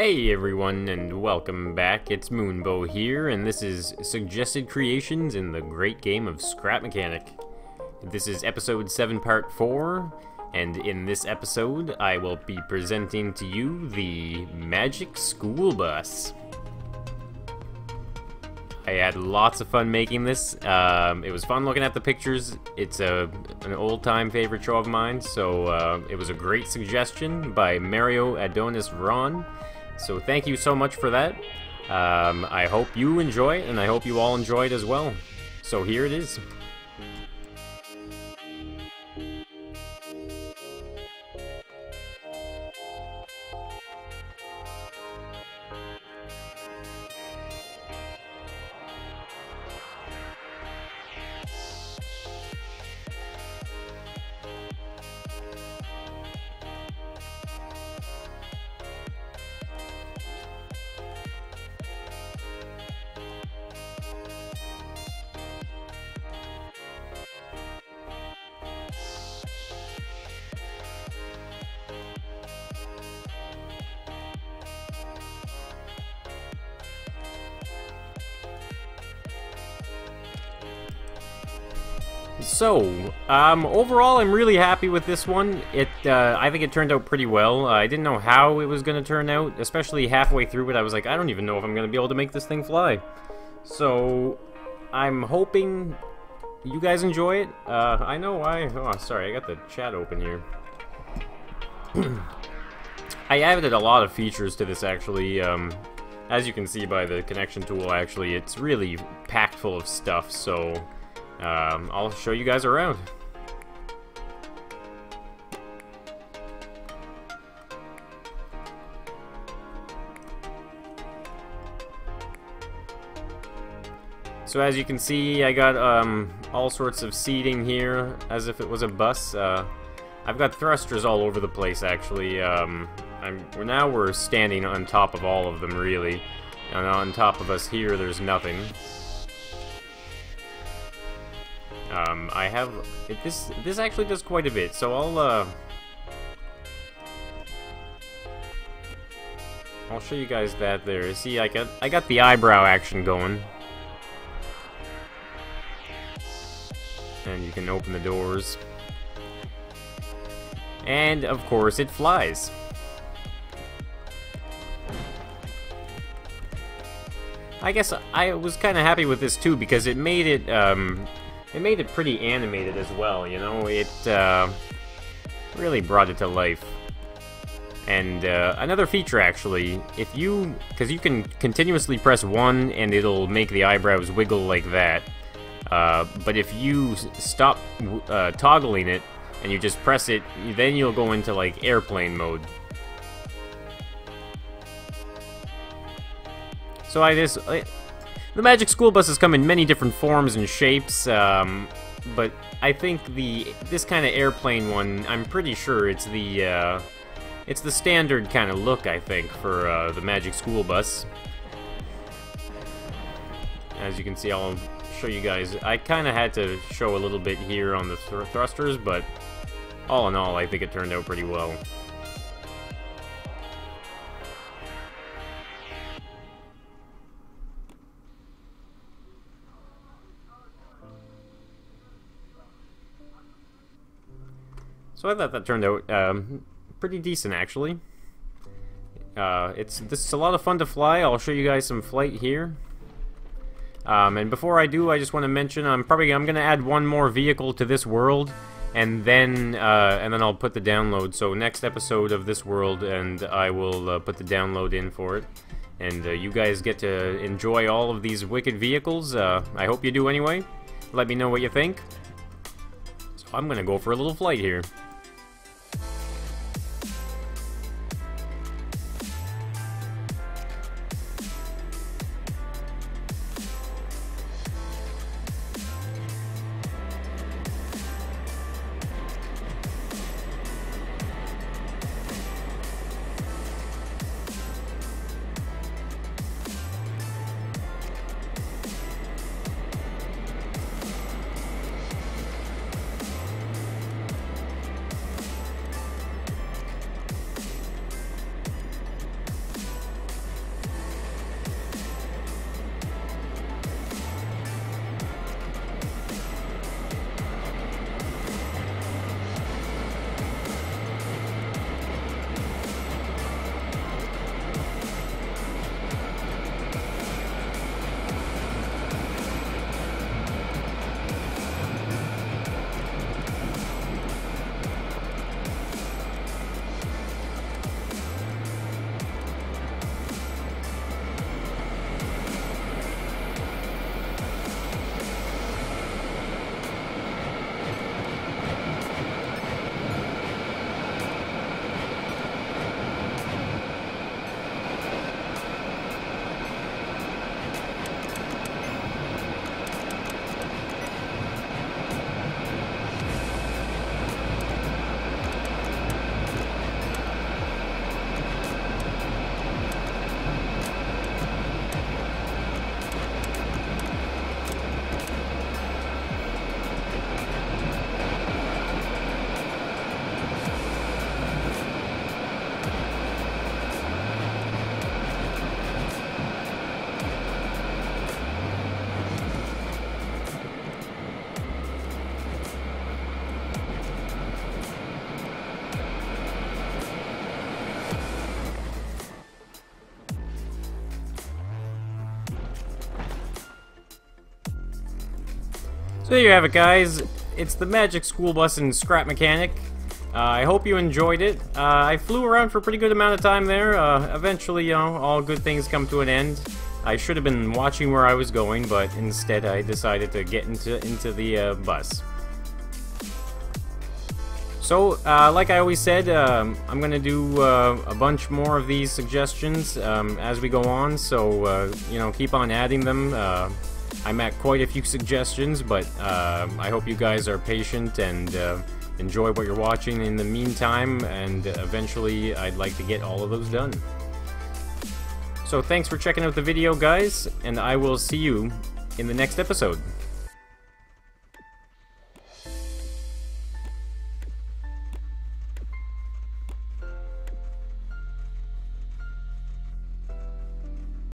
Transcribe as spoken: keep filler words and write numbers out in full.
Hey everyone, and welcome back. It's Moonbo here, and this is Suggested Creations in the great game of Scrap Mechanic. This is episode seven part four, and in this episode I will be presenting to you the Magic School Bus. I had lots of fun making this. Um, it was fun looking at the pictures. It's a, an old-time favorite show of mine, so uh, it was a great suggestion by Mario Adonis Ron. So thank you so much for that. Um, I hope you enjoy it, and I hope you all enjoy it as well. So here it is. So, um, overall I'm really happy with this one. It, uh, I think it turned out pretty well. Uh, I didn't know how it was going to turn out, especially halfway through it. I was like, I don't even know if I'm going to be able to make this thing fly. So, I'm hoping you guys enjoy it. Uh, I know I... Oh, sorry, I got the chat open here. I added a lot of features to this, actually. Um, as you can see by the connection tool, actually, it's really packed full of stuff, so... Um, I'll show you guys around. So as you can see, I got um, all sorts of seating here, as if it was a bus. Uh, I've got thrusters all over the place, actually. Um, I'm, now we're standing on top of all of them, really. And on top of us here, there's nothing. Um, I have it, this. This actually does quite a bit, so I'll uh, I'll show you guys that there. See, I got I got the eyebrow action going, and you can open the doors, and of course it flies. I guess I was kind of happy with this too because it made it. Um, It made it pretty animated as well, you know, it uh, really brought it to life. And uh, another feature actually, if you, because you can continuously press one and it'll make the eyebrows wiggle like that. Uh, but if you stop uh, toggling it and you just press it, then you'll go into like airplane mode. So I just... I, The Magic School Bus has come in many different forms and shapes, um, but I think the this kind of airplane one, I'm pretty sure it's the uh, it's the standard kind of look, I think, for uh, the Magic School Bus. As you can see, I'll show you guys. I kind of had to show a little bit here on the thr thrusters, but all in all, I think it turned out pretty well. So I thought that turned out um, pretty decent, actually. Uh, it's this is a lot of fun to fly. I'll show you guys some flight here. Um, and before I do, I just want to mention I'm probably I'm gonna add one more vehicle to this world, and then uh, and then I'll put the download. So next episode of this world, and I will uh, put the download in for it. And uh, you guys get to enjoy all of these wicked vehicles. Uh, I hope you do anyway. Let me know what you think. So I'm gonna go for a little flight here. So there you have it, guys. It's the Magic School Bus and Scrap Mechanic. Uh, I hope you enjoyed it. Uh, I flew around for a pretty good amount of time there. Uh, eventually, you know, all good things come to an end. I should have been watching where I was going, but instead I decided to get into, into the uh, bus. So, uh, like I always said, um, I'm going to do uh, a bunch more of these suggestions um, as we go on, so, uh, you know, keep on adding them. Uh, I'm at quite a few suggestions, but uh, I hope you guys are patient and uh, enjoy what you're watching in the meantime, and eventually I'd like to get all of those done. So thanks for checking out the video, guys, and I will see you in the next episode.